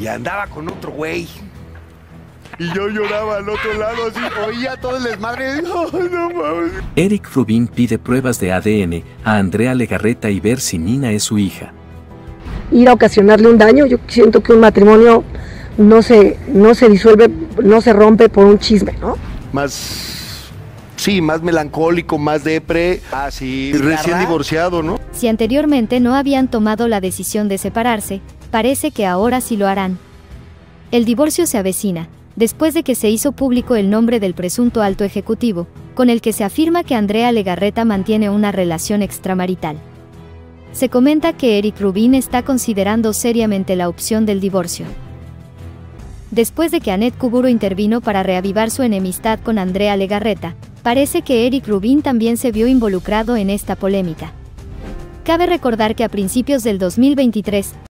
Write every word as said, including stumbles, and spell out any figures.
y andaba con otro güey. Y yo lloraba al otro lado, así, oía todo el desmadre. ¡Oh, no mames! Erik Rubín pide pruebas de A D N a Andrea Legarreta y ver si Nina es su hija. Ir a ocasionarle un daño, yo siento que un matrimonio no se, no se disuelve, no se rompe por un chisme, ¿no? Más, sí, más melancólico, más depre, así, recién divorciado, ¿no? Si anteriormente no habían tomado la decisión de separarse, parece que ahora sí lo harán. El divorcio se avecina, después de que se hizo público el nombre del presunto alto ejecutivo, con el que se afirma que Andrea Legarreta mantiene una relación extramarital. Se comenta que Erik Rubín está considerando seriamente la opción del divorcio. Después de que Anet Cuburo intervino para reavivar su enemistad con Andrea Legarreta, parece que Erik Rubín también se vio involucrado en esta polémica. Cabe recordar que a principios del dos mil veintitrés,